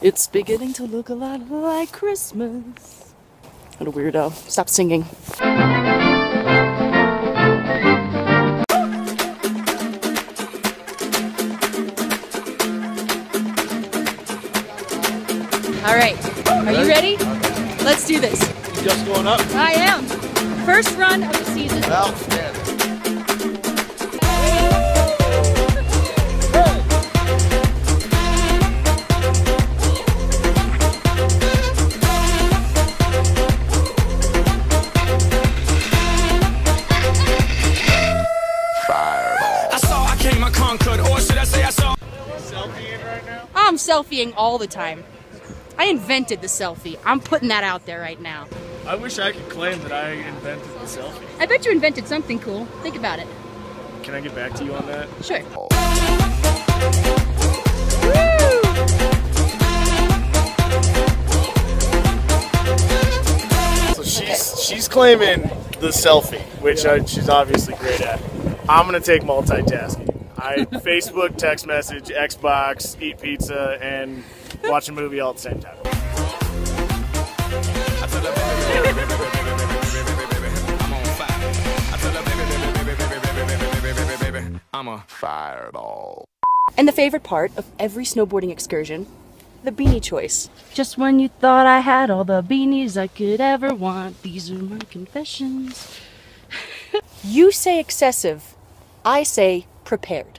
It's beginning to look a lot like Christmas. What a weirdo. Stop singing. All right, are you ready? Let's do this. You just going up? I am. First run of the season. Outstanding. I'm selfieing all the time. I invented the selfie. I'm putting that out there right now. I wish I could claim that I invented the selfie. I bet you invented something cool. Think about it. Can I get back to you on that? Sure. Woo! So she's claiming the selfie, which she's obviously great at. I'm gonna take multitasking. I Facebook, text message, Xbox, eat pizza, and watch a movie all at the same time. I'm a fireball. And the favorite part of every snowboarding excursion, the beanie choice. Just when you thought I had all the beanies I could ever want, these are my confessions. You say excessive, I say prepared.